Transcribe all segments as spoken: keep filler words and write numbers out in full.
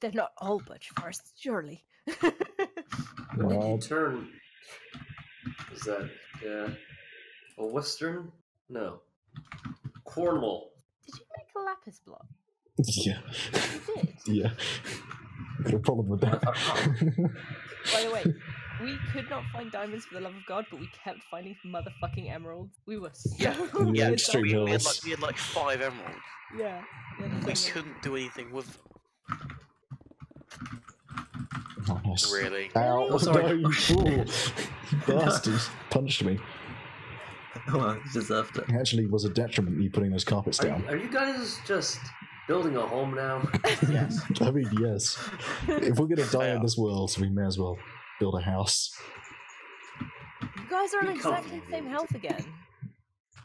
They're not a whole bunch of us, surely. What did you turn? Is that uh, a Western? No. Cornwall. Did you make a lapis block? Yeah. You did? Yeah. No problem with that. By the way, we could not find diamonds for the love of God, but we kept finding motherfucking emeralds. We were so yeah, yeah, so we, we, had like, we had like five emeralds. Yeah. We couldn't do anything with them. Oh, nice. Really? Ow! Oh, sorry. No, you fool! You bastard! Punched me. Well, he deserved it. It actually was a detriment you putting those carpets down. Are, are you guys just building a home now? Yes. I mean, yes. If we're gonna die in this world, we may as well build a house. You guys are on exactly the same health again.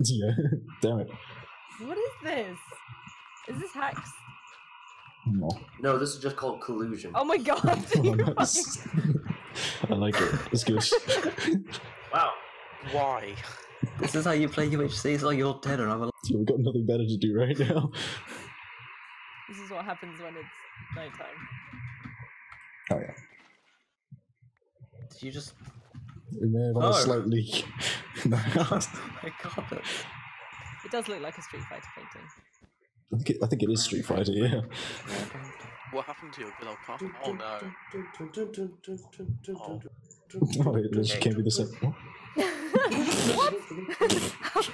Yeah. Damn it. What is this? Is this hacks? No. No, this is just called collusion. Oh my god! Oh, nice. I like it. It's good. Wow. Why? This is how you play U H C. It's like you're dead and I'm alive. So we've got nothing better to do right now. This is what happens when it's nighttime. Oh yeah. Did you just? It may have oh. a slight leak. No. Oh my god. It does look like a Street Fighter painting. I think, it, I think it is Street Fighter, yeah. What happened to your good old car? Oh no. Oh, oh it just can't be the same. What?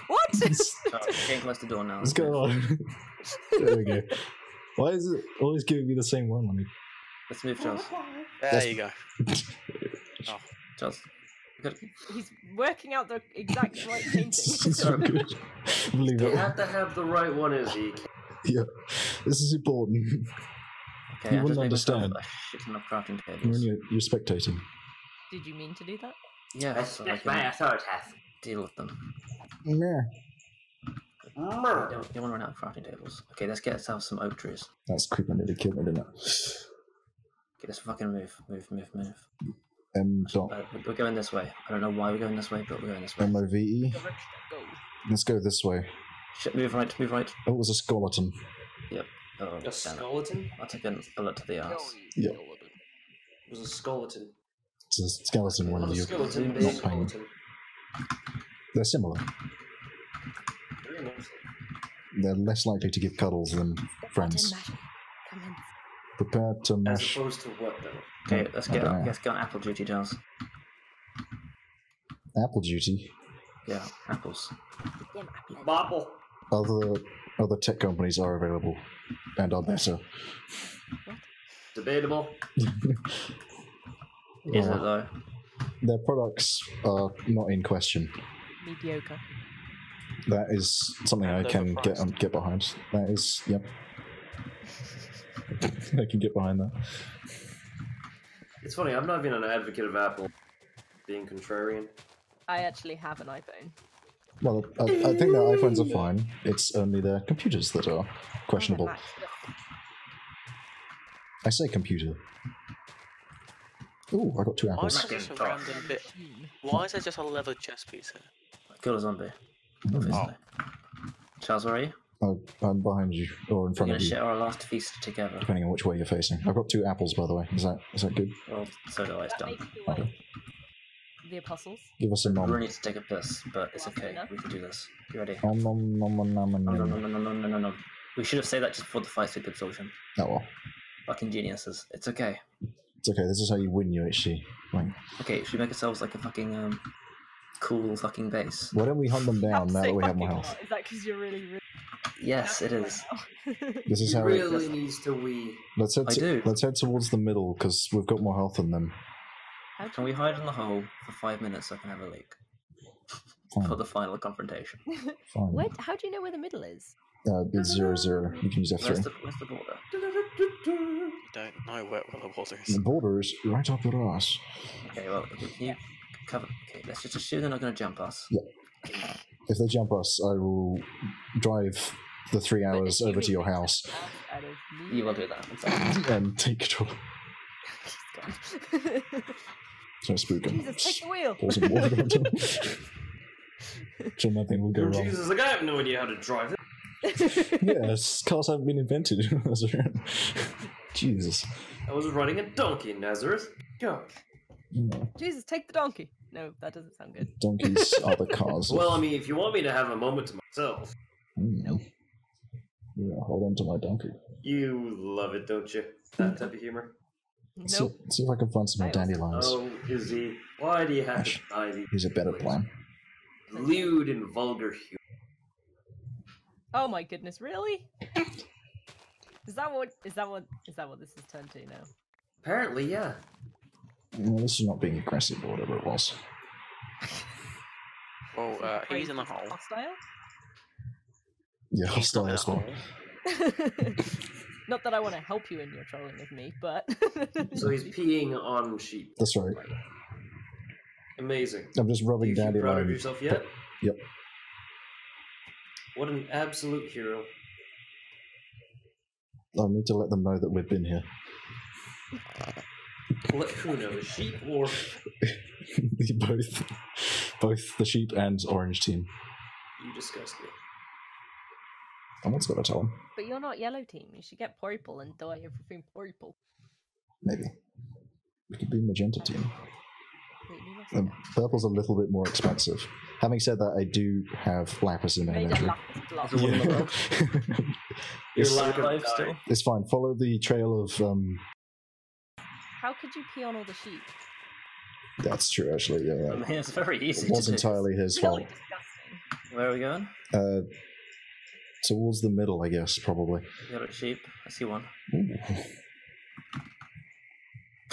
What? Oh, you can't close the door now. What's going on? There we go. Why is it always giving me the same one? Let me... Let's move, Charles. There That's... you go. Oh. Charles. He's working out the exact right painting. So good. You have to have the right one, Izzy. Yeah, this is important. Okay, you I wouldn't understand. Shit enough crafting tables. You're, you're spectating. Did you mean to do that? Yeah, that's what I can my authority. Deal with them. Yeah. Mm. You don't, don't want to run out of crafting tables. Okay, let's get ourselves some oak trees. That's creeping nearly killed me, didn't it? Okay, let's fucking move, move, move, move. M. Dot. Uh, we're going this way. I don't know why we're going this way, but we're going this way. M O V E. Let's go this way. Shit, move right, move right. Oh, it was a skeleton. Yep. Oh, a skeleton? I'll take a bullet to the arse. Yep. It was a skeleton. It's a skeleton one of you. Skeleton, not skeleton. They're similar. Very nice. They're less likely to give cuddles than friends. Come in. Prepare to mash. As opposed to what though? Okay, let's get on, let's get on apple duty, Giles. Apple duty? Yeah, apples. Bobble. Other other tech companies are available and are better. What? Debatable. Is uh, it though? Their products are not in question. Mediocre. That is something and I can get um, get behind. That is yep. I can get behind that. It's funny, I'm not even an advocate of Apple being contrarian. I actually have an iPhone. Well, I, I think their iPhones are fine. It's only their computers that are questionable. I say computer. Ooh, I got two apples. Why is there just a random bit? Why is there just a leather chess piece here? I killed a zombie. Oh. Charles, where are you? Oh, I'm behind you, or in front of you. We're gonna share our last feast together. Depending on which way you're facing. I've got two apples, by the way. Is that is that good? Well, so do I. It's done. Okay. The apostles. Give us a nom. We need to take a piss, but it's okay. We can do this. You ready? Nom nom nom nom nom nom nom nom. We should have said that just before the fight took absorption. Oh well. Fucking geniuses. It's okay. It's okay. This is how you win U H C. Right. Okay. Should we make ourselves like a fucking um cool fucking base? Why don't we hunt them down now that we have more health? Is that because you're really really? Yes, it is. This is how it really needs to wee. Let's head, to, let's head towards the middle because we've got more health than them. Can we hide in the hole for five minutes so I can have a leak for the final confrontation? Fine. Where, how do you know where the middle is? Uh, it's zero zero. You can use F three. Where's the, where's the border? I don't know where, where the border is. The border is right up your ass. Okay, well, can you cover? Okay, let's just assume they're not going to jump us. Yeah. Okay. If they jump us, I will drive the three hours over to your house. You will do that. Exactly. And take control. Don't spook him. Jesus, take the wheel. So nothing will go wrong. Jesus, like, I have no idea how to drive it. Yes, cars haven't been invented. Jesus. I was riding a donkey, Nazareth. Go. Yeah. Jesus, take the donkey. No, that doesn't sound good. Donkeys are the cars. Well, I mean, if you want me to have a moment to myself. Mm. Nope. Yeah, hold on to my donkey. You love it, don't you? That type of humor. Let's nope. see, see if I can find some more dandelions. Oh, Izzy, why do you have Ash, to buy these? Here's a better plan. Lewd and vulgar humor. Oh my goodness, really? Is that what? Is that what? Is that what this has turned to now? Apparently, yeah. Well, this is not being aggressive or whatever it was. Oh, well, uh, he's in the hole. Hostile? Yeah, hostile as well. Not that I want to help you in your trolling with me, but... So he's peeing on sheep. That's right. right. Amazing. I'm just rubbing down. Are you proud of yourself yet? Yep. What an absolute hero. I need to let them know that we've been here. Let who knows, sheep or... both. Both the sheep and orange team. You disgust me. Someone's got to tell him. But you're not yellow team. You should get purple and dye everything purple. Maybe. We could be magenta team. Um, purple's a little bit more expensive. Having said that, I do have lapis in my inventory. Yeah. Your life still? It's fine. Follow the trail of... Um... How could you pee on all the sheep? That's true, actually. Yeah, yeah. I mean, it's very easy. It was to entirely do. his it's fault. Really disgusting. Where are we going? Uh... Towards the middle, I guess, probably. Got a sheep. I see one.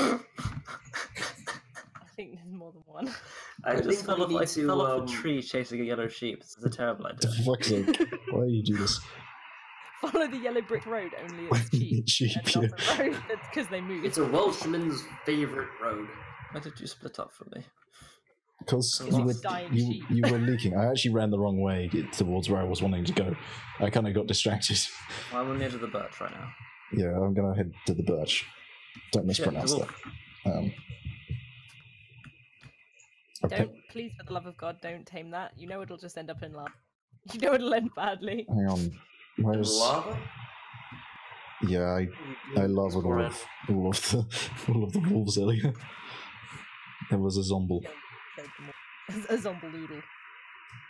I think there's more than one. I, I just fell off to, fell um... off a tree chasing a yellow sheep. This is a terrible idea. For fuck's sake. Why do you do this? Follow the yellow brick road, only it's cheap. Sheep, and yeah. Not the road, that's because they move. It's a Welshman's favourite road. Why did you split up from me? Because you were, you, you were leaking. I actually ran the wrong way towards where I was wanting to go. I kind of got distracted. Well, I'm on the edge of the birch right now. Yeah, I'm going to head to the birch. Don't mispronounce yeah, that. Um, don't, please, for the love of God, don't tame that. You know it'll just end up in lava. You know it'll end badly. Hang on. Where's... Lava? Yeah, I, I lava all of, all, of the, all of the wolves earlier. There was a zombie. Yeah. A zombie doodle.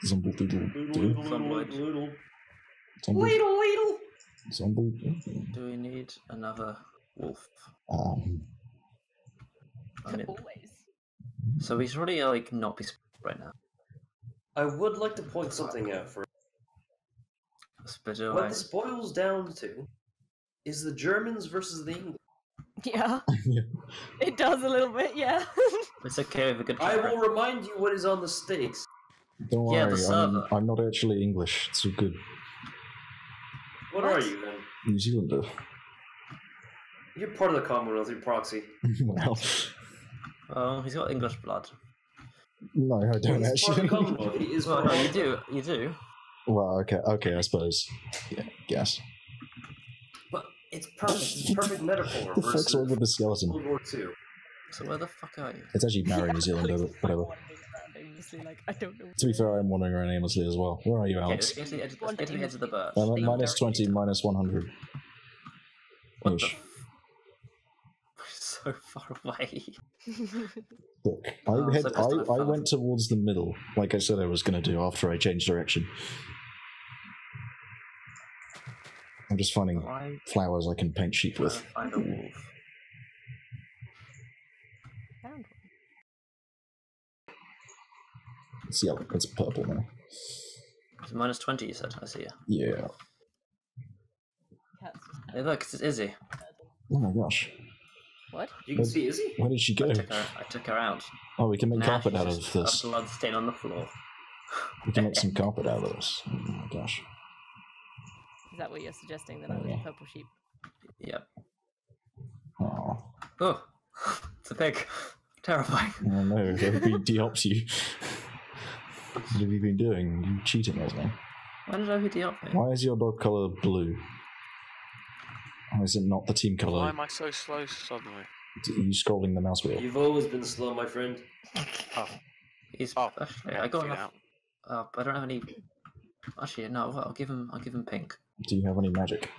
Zombie doodle. Doodle, doodle, doodle. Leedle, leedle. Zombie. Do we need another wolf? Um. I mean, always. So we should really like not be right now. I would like to point something out for. What this boils down to is the Germans versus the English. Yeah. Yeah, it does a little bit, yeah. It's okay with a good I will remind you what is on the stakes. Don't yeah, worry, I'm, I'm not actually English, it's so good. What, what are you, then? New Zealander. You're part of the Commonwealth, you're proxy. Well. Oh, he's got English blood. No, I don't he's actually. Part of the he is well, part you do, you do. Well, okay, okay, I suppose. Yeah, guess. It's perfect. It's perfect metaphor. The fuck's all with the skeleton? World War Two. So where the fuck are you? It's actually Maori, New Zealand, or whatever. Like, I don't know. To be fair, I'm wandering around aimlessly as well. Where are you, Alex? Get to the edge of the birch. I'm at minus twenty, minus one hundred. What the? We're so far away. Look, I had, I I went towards the middle, like I said I was going to do after I changed direction. I'm just finding I'm flowers I can paint sheep with. Find a wolf. Found one. It's yellow. It's purple now. It's minus twenty. You said. I see. You. Yeah. Hey, look! It's Izzy. Oh my gosh. What? You can where, see Izzy. Where did she go? I took her, I took her out. Oh, we can make now carpet out of this. A blood stain on the floor. We can make some carpet out of this. Oh my gosh. Is that what you're suggesting, that I was a purple sheep? Yep. Aww. Oh, it's a pig. Terrifying. Oh no, he de-ops you. What have you been doing? You cheating us now. Why did I de-op me? Why is your dog colour blue? Why is it not the team colour? Why am I so slow suddenly? Are you scrolling the mouse wheel? You've always been slow, my friend. Oh. He's... Oh, actually, I got enough... Uh, I don't have any... Actually, no, I'll give him, I'll give him pink. Do you have any magic?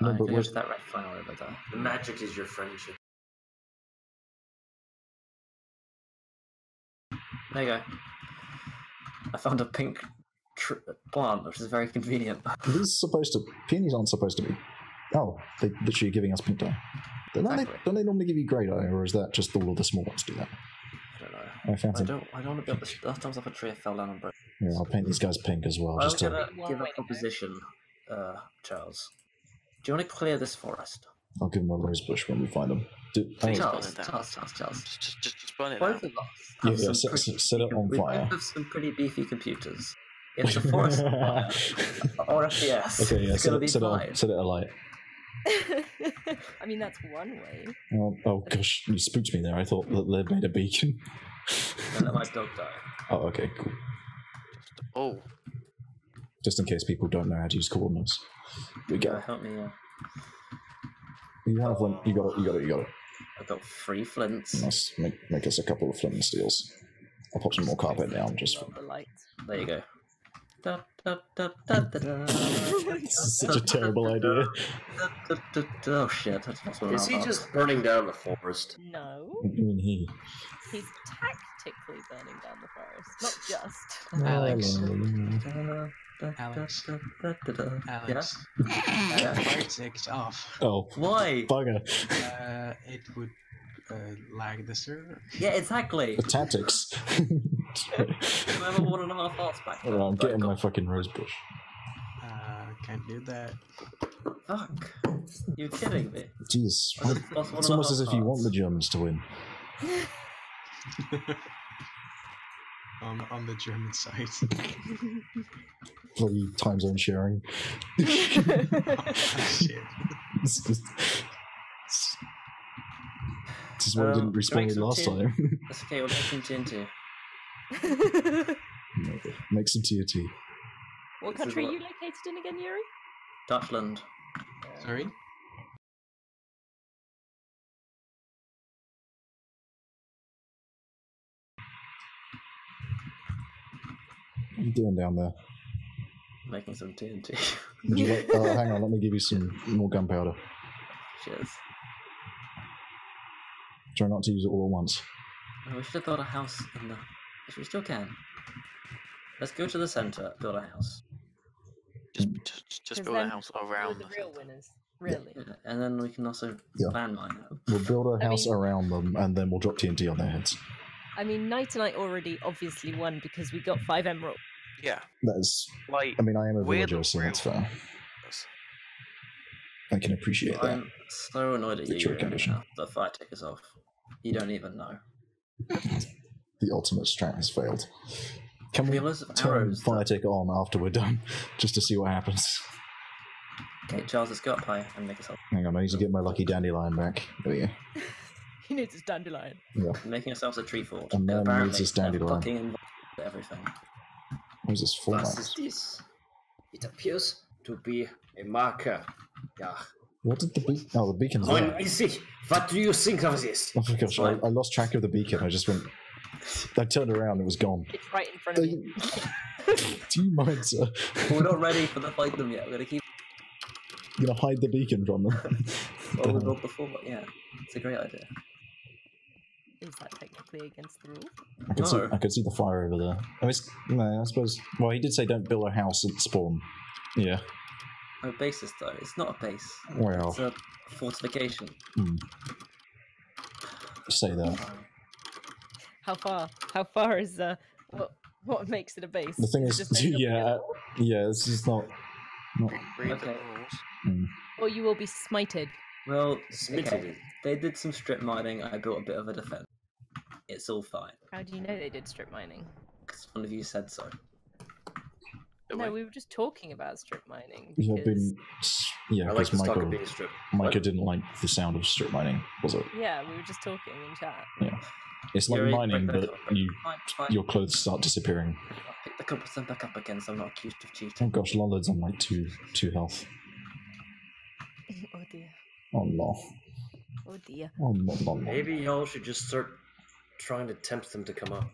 No, but where's that red flower over there? The magic is your friendship. There you go. I found a pink tr plant, which is very convenient. This is supposed to... Peonies aren't supposed to be... Oh, they're literally giving us pink dye. Don't, exactly. they, don't they normally give you grey dye, or is that just all of the small ones do that? I don't know. I, found I, don't, I don't want to be up the... Last time I was up a tree, I fell down and broke. Yeah, I'll paint these guys pink as well. I was going to give a proposition, uh, Charles. Do you want to clear this forest? I'll give him a rose bush when we find him. Do, oh, Charles, Charles, Charles, Charles. Just, just, just burn it down. Both of us have yeah, yeah, set, pretty, set it on we fire. We both have some pretty beefy computers. It's a forest fire. Or a F P S. Okay, yeah, it's set, gonna it, be set, fine. It, set it alight. I mean, that's one way. Oh, oh gosh, you spooked me there. I thought that they'd made a beacon. And let my dog die. Oh, okay, cool. Just, oh. Just in case people don't know how to use coordinates. We go. Help me, yeah. You have one. You got it. You got it. You got it. I've got three flints. Nice. Make make us a couple of flint and steels. I'll pop some more carpet down just for the light. There you go. This is such a terrible idea. Oh shit! That's not what is he about. Just burning down the forest? No. I mean he. He's tactically burning down the forest, not just. No, Alex. No. Alex. Alex. Yeah. It's off. Oh. Why? Bugger. Uh, it would uh, lag the server. Yeah, exactly. The tactics. Remember one and a half hours back. Right, I'm getting my fucking rose bush. Uh, can't do that. Fuck. You're kidding me. Jeez. It's almost as if you want the Germans to win. On, on the German side. Bloody time zone sharing. Oh, shit. This, this, this is why um, I didn't respond last tin. time. That's okay, we'll make some tin too. No, make some T N T. What country are you located in again, Yuri? Dutchland. Sorry? What are you doing down there? Making some T N T. Like, oh, hang on, let me give you some more gunpowder. Cheers. Try not to use it all at once. Oh, we should have built a house in the... If we still can. Let's go to the centre, build a house. Just just, just build a house around the real winners, really. Yeah. And then we can also yeah. landmine them. We'll build a house I mean... around them, and then we'll drop T N T on their heads. I mean, Knight and I already obviously won because we got five emeralds. Yeah. That is... Like, I mean, I am a villager, so that's fair. I can appreciate well, that. I'm so annoyed at you now. The fire tick is off. You don't even know. The ultimate strat has failed. Can we, we turn fire tick on after we're done, just to see what happens? Okay, Charles has got pie and make us help. Hang on, I need to get my lucky dandelion back. There we go. He needs his dandelion. Yeah. Making ourselves a tree fort. A man needs his dandelion. Fucking everything. What is this for? What is this? It appears to be a marker. Yeah. What did the beacon? Oh, the beacon's there. What do you think of this? Oh my gosh, I, I lost track of the beacon. I just went. I turned around, it was gone. It's right in front of you. Do you mind, sir? We're not ready for the fight them yet. We're going to keep. You're going to hide the beacon from them. Well, we built before, but yeah. It's a great idea. Is that technically against the rule? I could, no. see, I could see the fire over there. I was, no, I suppose. Well, he did say don't build a house at spawn. Yeah. No bases, though. It's not a base. Well. It's a fortification. Mm. You say that. How far? How far is uh, what? What makes it a base? The thing is, just yeah, yeah, this is not. not... Okay. Mm. Or you will be smited. Well, okay. They did some strip mining. I built a bit of a defense. It's all fine. How do you know they did strip mining? Because one of you said so. No, we were just talking about strip mining. Because... Been, yeah, because like Michael, Michael what? didn't like the sound of strip mining, was it? Yeah, we were just talking in chat. Yeah. It's like Yuri, mining, but you, fine, fine. your clothes start disappearing. I'll pick the compass and back up again, so I'm not accused of cheating. Oh gosh, Lollard's on like two, two health. Oh dear. Oh no. Oh dear. Oh no, no, no. Maybe y'all should just start trying to tempt them to come up.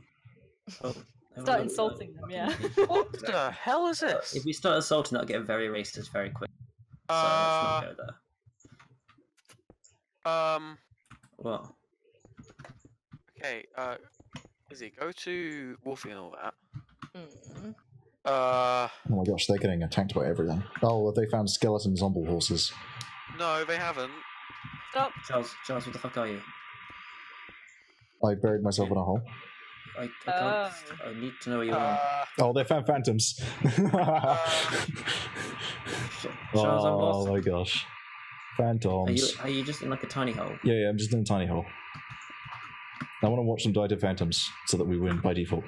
Oh, start insulting them, yeah. What the hell is this? If we start assaulting, that'll get very racist very quick. So uh, let's not go there. Um. Well. Okay. Uh, Izzy, go to Wolfie and all that. Mm. Uh. Oh my gosh, they're getting attacked by everything. Oh, have they found skeleton zombie horses? No, they haven't. Stop. Charles, Charles, what the fuck are you? I buried myself in a hole. I, I can't. Oh. I need to know where you uh, are. Oh, they found phantoms. uh, Charles, I'm lost. Oh my gosh. Phantoms. Are you, are you just in like a tiny hole? Yeah, yeah, I'm just in a tiny hole. I want to watch them die to phantoms so that we win by default.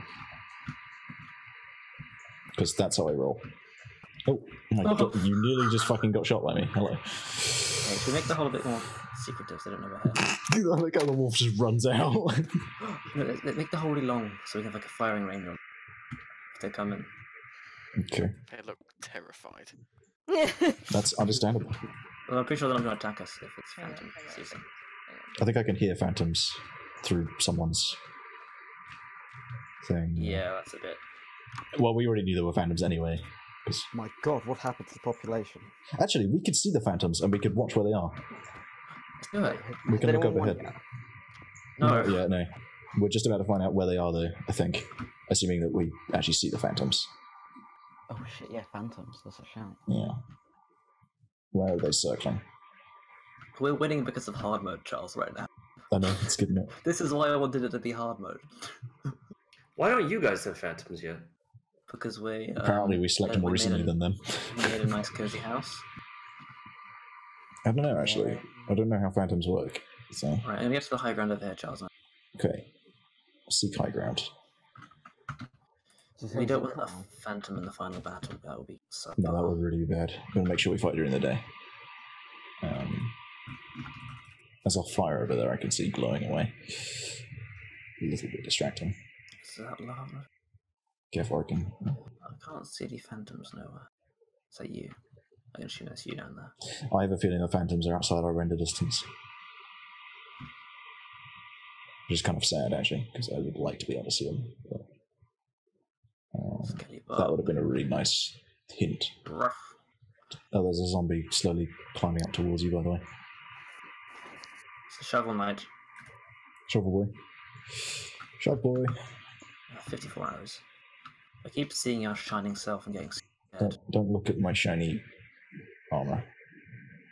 Because that's how I roll. Oh, oh my God, you nearly just fucking got shot by me. Hello. Okay, should we make the hole a bit more secretive so they don't know we're here? Look how the wolf just runs out. No, let's, let's make the hole really long so we can have like a firing range on if they come in. Okay. They look terrified. That's understandable. Well, I'm pretty sure they're not going to attack us if it's phantom season. I think I can hear phantoms through someone's thing. Yeah, that's a bit. Well, we already knew there were phantoms anyway. My God, what happened to the population? Actually, we could see the phantoms and we could watch where they are. Let's do it. We can look overhead. No. Not yet, no. We're just about to find out where they are, though, I think. Assuming that we actually see the phantoms. Oh shit, yeah, phantoms. That's a shout. Yeah. Where are they circling? We're winning because of hard mode, Charles, right now. I know, it's good enough. This is why I wanted it to be hard mode. Why aren't you guys have phantoms yet? Because we um, apparently we selected more recently a, than them. We made a nice cozy house. I don't know actually. I don't know how phantoms work. So. Right, and we have to the high ground over there, Charles. Okay, seek high ground. We don't want a phantom in the final battle. That would be so no, bad. That would really be bad. We're gonna make sure we fight during the day. Um, there's a fire over there. I can see glowing away. A little bit distracting. Is that lava? Careful, I can. I can't see any phantoms nowhere. Is that you? I can assume that's you down there. I have a feeling the phantoms are outside our render distance. Which is kind of sad, actually, because I would like to be able to see them. But, um, that would have been a really nice hint. Ruff. Oh, there's a zombie slowly climbing up towards you, by the way. It's a shovel knight. Shovel boy. Shovel boy. fifty-four hours. I keep seeing our shining self and getting scared. Don't, don't look at my shiny armor.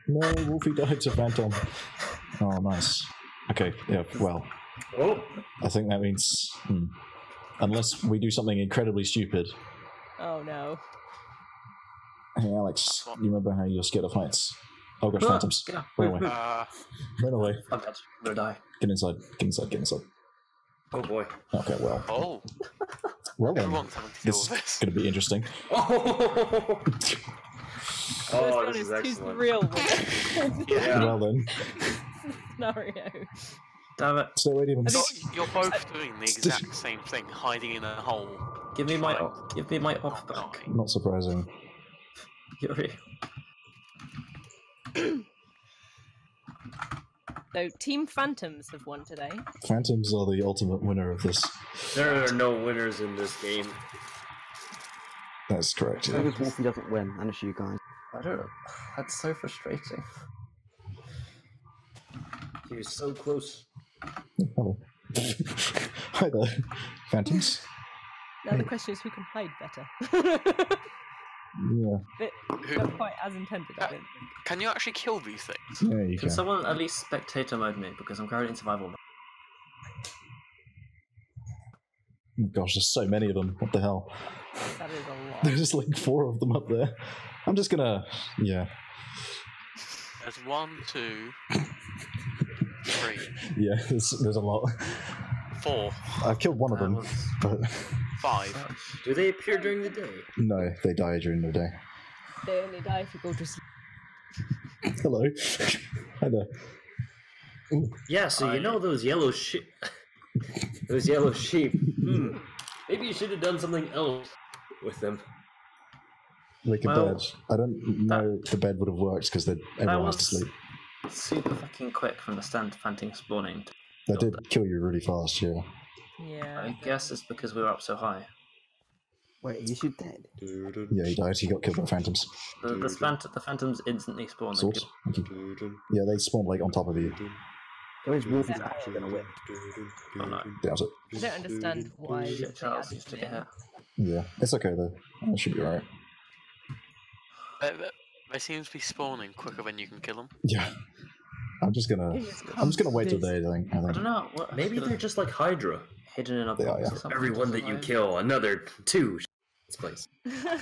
No, Wolfie died to phantom. Oh, nice. Okay, yeah, well. Oh. I think that means... Hmm, unless we do something incredibly stupid. Oh, no. Hey, Alex, you remember how you're scared of heights? Oh, gosh, phantoms. Ah, Run away. Uh, Run away. I'm dead. I'm gonna die. Get inside. Get inside. Get inside. Oh, boy. Okay, well. Oh. Well, then, this is going to be interesting. Oh, oh this, this is excellent. Real yeah. Well then. Scenario. Damn it. So wait even. You're both doing the exact same thing, hiding in a hole. Give me my, oh. give me my off back. Not surprising. You're real. So, Team Phantoms have won today. Phantoms are the ultimate winner of this. There are no winners in this game. That's correct. Yeah. I think Wolfie doesn't win, and it's you guys. I don't know. That's so frustrating. He was so close. Oh. Hi there, Phantoms. Now the question is who can hide better. Yeah. But not quite as intended, I don't think. Can you actually kill these things? Yeah, you can. Can someone at least spectator mode me? Because I'm currently in survival mode. Oh gosh, there's so many of them. What the hell? That is a lot. There's just like four of them up there. I'm just gonna. Yeah. There's one, two, three. Yeah, there's, there's a lot. Four. I've killed one of them. Um, but... Five. Do they appear during the day? No, they die during the day. They only die if you go to sleep. Hello. Hi there. Ooh. Yeah, so I... you know those yellow sheep. Those yellow sheep. Hmm. Maybe you should have done something else with them. Like a well, bed. I don't know that... the bed would have worked because everyone was has to sleep. Super fucking quick from the stand phantom spawning. That did kill you really fast, yeah. Yeah. I guess it's because we were up so high. Wait, is he dead? Yeah, he died. He got killed by phantoms. The, the, phant the phantoms instantly spawn. Source? Okay. Yeah, they spawn like on top of you. Where is Wolf is actually going to win? Oh, no. Doubt it. I don't understand why Shit, Charles used to be here. Yeah, it's okay though. It should be alright. They, they seem to be spawning quicker than you can kill them. Yeah. I'm just gonna. I'm just gonna wait till they. I think. I don't know. What, Maybe they're just like Hydra, hidden in a box. Yeah, yeah. Every one that you kill, another two. This place.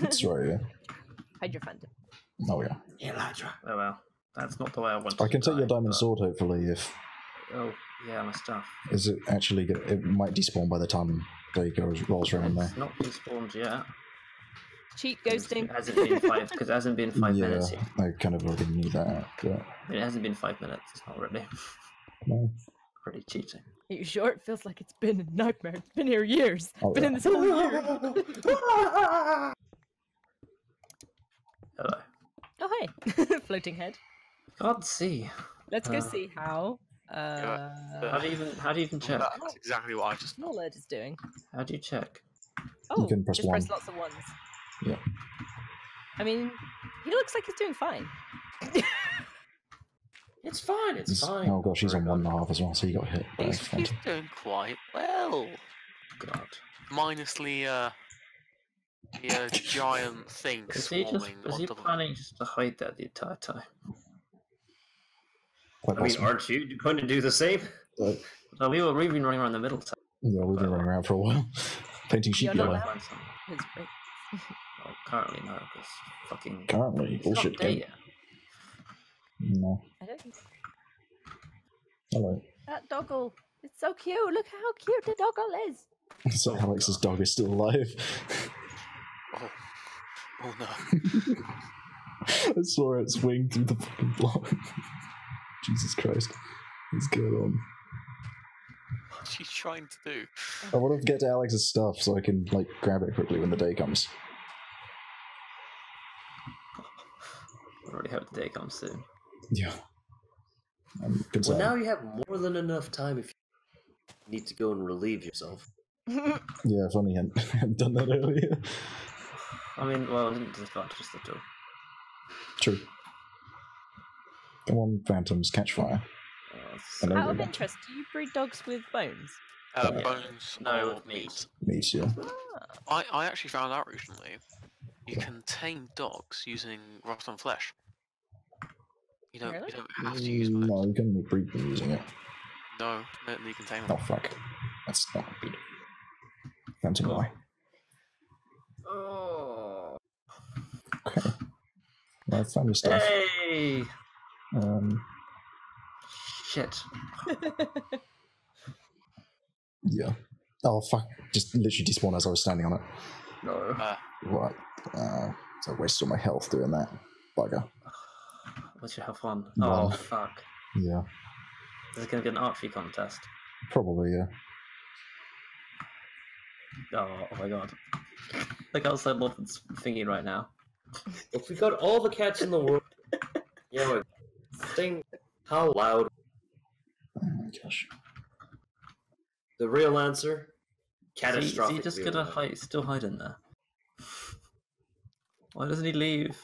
That's right. Yeah. Hydra Phantom. Oh yeah. Yeah, Hydra. Oh well, that's not the way I want. I can take your diamond but... sword, hopefully, if. Oh yeah, my stuff. Is it actually gonna? It might despawn by the time they go rolls around there. It's not despawned yet. Cheat ghosting. It hasn't been five because it hasn't been five yeah, minutes. Yet. I kind of already knew that. Yeah. It hasn't been five minutes. It's not really. No. Pretty cheating. Are you sure? It feels like it's been a nightmare. It's been here years. Oh, been yeah. in this whole year. Hello. Oh hey, floating head. Can't see. Let's go uh, see how. Uh, how do you even? How do you even check? That's exactly what I just. Knowledge is doing. How do you check? Oh, you can press just one. press lots of ones. Yeah. I mean, he looks like he's doing fine. It's fine, it's, it's fine. Oh gosh, he's on one and a half as well, so he got hit. He's, he's doing quite well. God. Minusly, uh, the uh, giant thing is swarming. Was he, just, he planning just to hide there the entire time? Quite I possible. mean, aren't you going to do the same? Uh, no, we were, we've been running around the middle time. Yeah, we've been but, running around for a while. Painting sheep yellow. Well, currently no, because fucking currently it's bullshit not day. No. I don't think so. Hello. That doggle. It's so cute. Look how cute the doggle is. So Alex's dog is still alive. Oh, oh no. I saw its wing through the fucking block. Jesus Christ. Let's get on. What's she trying to do? I want to get to Alex's stuff so I can like grab it quickly when the day comes. I already hope the day comes soon. Yeah. Um, well, now you have more than enough time if you need to go and relieve yourself. Yeah, funny, I hadn't done that earlier. I mean, well, I didn't disadvantage the two. True. Come on, phantoms, catch fire. Yes. Out of interest, do you breed dogs with bones? Uh, yeah. Bones, no, or meat. Meat, yeah. Ah. I, I actually found out recently you yeah. can tame dogs using rust on flesh. You don't, really? you don't have to use bones. No, you can breed them using it. No, no, you can tame them. Oh, fuck. That's not good. Phantom cool. lie. Oh. Okay. Well, I found your stuff. Hey! Um... Shit. Yeah. Oh fuck! Just literally despawned as I was standing on it. No. Uh, right. Uh, so I wasted all my health doing that. Bugger. What's your health on? Well, oh fuck. Yeah. Is it gonna be an archery contest? Probably, yeah. Oh, oh my god. Like I was so loving this thingy right now. If we got all the cats in the world, yeah. You know, thing. How loud? Oh my gosh. The real answer? Catastrophic. Is he just gonna hide, still hide in there? Why doesn't he leave?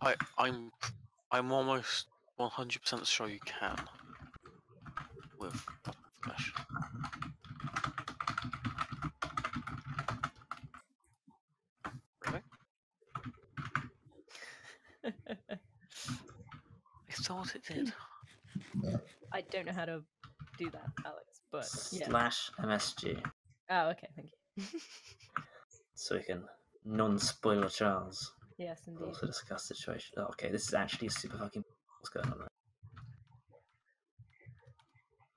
I, I'm, I'm almost one hundred percent sure you can. With flash. Really? I thought it did. No. I don't know how to do that, Alex, but yeah. Slash M S G. Oh, okay, thank you. So you can non-spoiler Charles. Yes, indeed. Also discuss the situation. Oh, okay, this is actually super fucking... What's going on right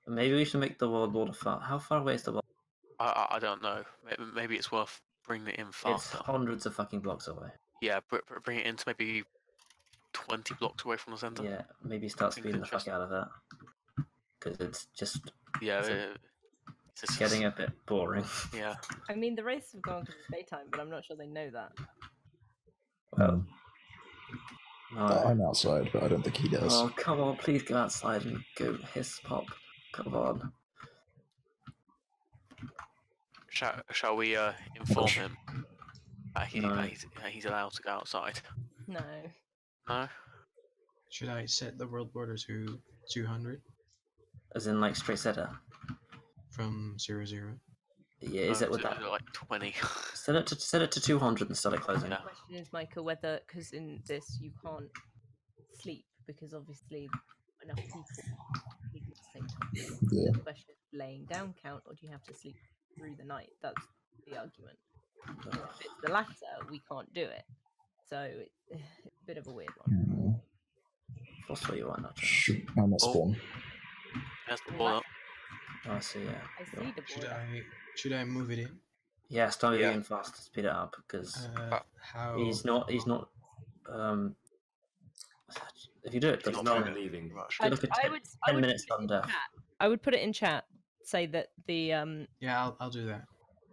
now? Maybe we should make the world water far... How far away is the world? I, I don't know. Maybe it's worth bringing it in faster. It's hundreds of fucking blocks away. Yeah, bring it into maybe... twenty blocks away from the center. Yeah, maybe start speeding the fuck out of that. Because it's just... Yeah, it's, a, it's, it's getting just... a bit boring. Yeah. I mean, the races have gone because it's daytime, but I'm not sure they know that. Well... No. I'm outside, but I don't think he does. Oh, come on, please go outside and go hiss pop. Come on. Shall, shall we uh, inform him? But he, no. he's, he's allowed to go outside. No. No? Should I set the world border to two hundred? As in, like, straight setter? From zero zero. Yeah, is no, it with that? Like twenty. Set it to set it to two hundred and start it closing. The question is, Micah, whether because in this you can't sleep because obviously enough people sleep at the same time. Yeah. The question is laying down count, or do you have to sleep through the night? That's the argument. Oh. If it's the latter, we can't do it. So it's a bit of a weird one. That's what you want, not to. I'm at spawn. That's the ball up. Oh, I see, yeah. I see the should I, should I move it in? Yeah, start moving yeah. in fast to speed it up, because uh, how... he's not, he's not, um, if you do it, he's not leaving. I would, I would, ten minutes under. I would put it in chat, say that the, um... Yeah, I'll, I'll do that.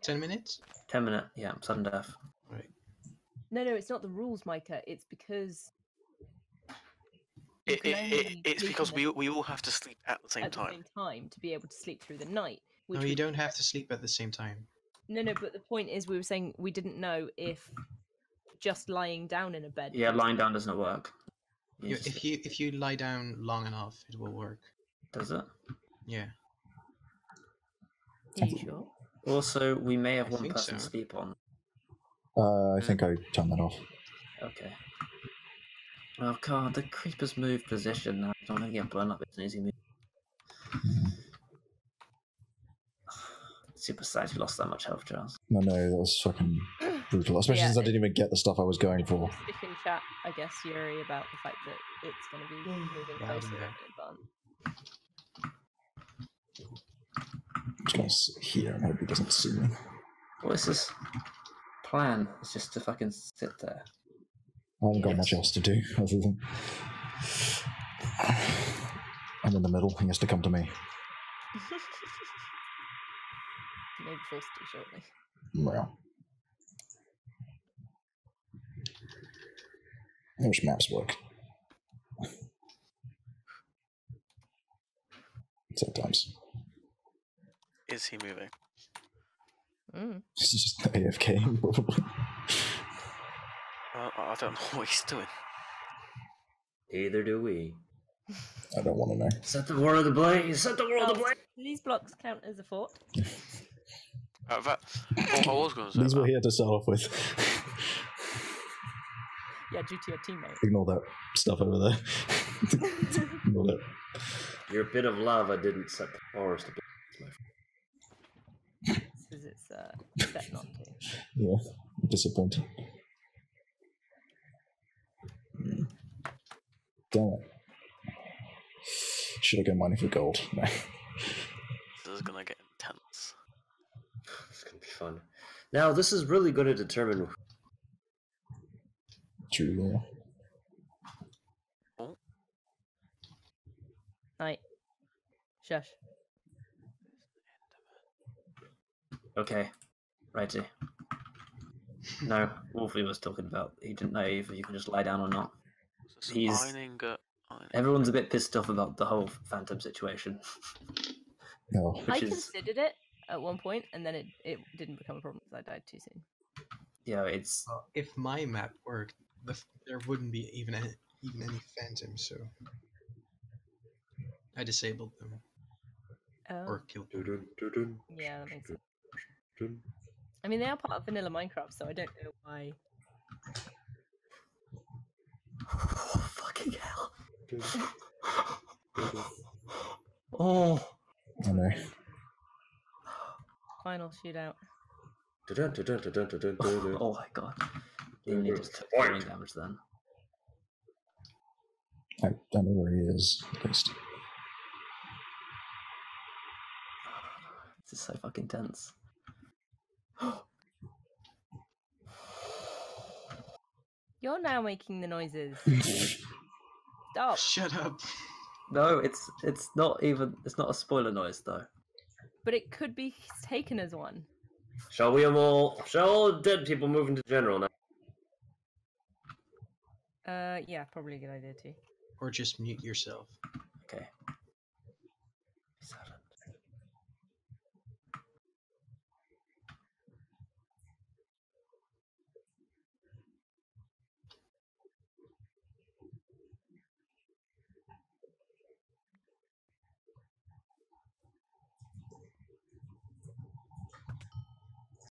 ten minutes? ten minutes, yeah, sudden death. Right. No, no, it's not the rules, Micah, it's because... It, it, it, it's because we we all have to sleep at the same at time. At the same time, to be able to sleep through the night. No, you don't have to sleep at the same time. No, no, but the point is we were saying we didn't know if just lying down in a bed... Yeah, lying down doesn't work. You you, if, sleep. you, if you lie down long enough, it will work. Does it? Yeah. Are you sure? Also, we may have I one person so. sleep on. Uh, I think I turned that off. Okay. Oh god, the creepers move position now. I'm gonna get blown up. It's an easy move. Super sad you lost that much health, Charles. No, no, that was fucking brutal. Especially yeah, since I didn't even get the stuff I was going for. Stick in chat, I guess, Yuri, about the fact that it's gonna be moving closer yeah, yeah. I'm just gonna sit here and hope he doesn't see me. What is this plan? It's just to fucking sit there. I haven't got much else to do other than I'm in the middle, he has to come to me. Maybe forced to shortly. Well. I wish maps work. Sometimes. Is he moving? Mm. He's just A F K probably. I don't know what he's doing. Either do we. I don't want to know. Set the world ablaze! Set the world ablaze! Do these blocks count as a fort? uh, that, I was going to say These that. were here to start off with. Yeah, due to your teammate. Ignore that stuff over there. Ignore that. Your bit of lava didn't set the forest ablaze. Because it's uh, set not to. Yeah, disappointing. Damn it. Should I go mining for gold? No. This is gonna get intense. It's gonna be fun. Now, this is really gonna determine. True, yeah. Oh. Night. Shush. Okay. Righty. No, Wolfie was talking about he didn't know if you can just lie down or not. So He's ironing, uh, ironing. Everyone's a bit pissed off about the whole phantom situation. No. I is... considered it at one point, and then it, it didn't become a problem because I died too soon. Yeah, it's well, if my map worked, the f there wouldn't be even any, even any phantoms. So I disabled them oh. or killed them. Yeah, that makes sense. I mean, they are part of vanilla Minecraft, so I don't know why. Oh, fucking hell. Oh. I know. Final shootout. Oh, oh my god. You need to take damage then. I don't know where he is, at least. This is so fucking tense. You're now making the noises. Stop. Shut up. No, it's it's not even it's not a spoiler noise though. But it could be taken as one. Shall we all shall all dead people move into general now? Uh yeah, probably a good idea too. Or just mute yourself. Okay.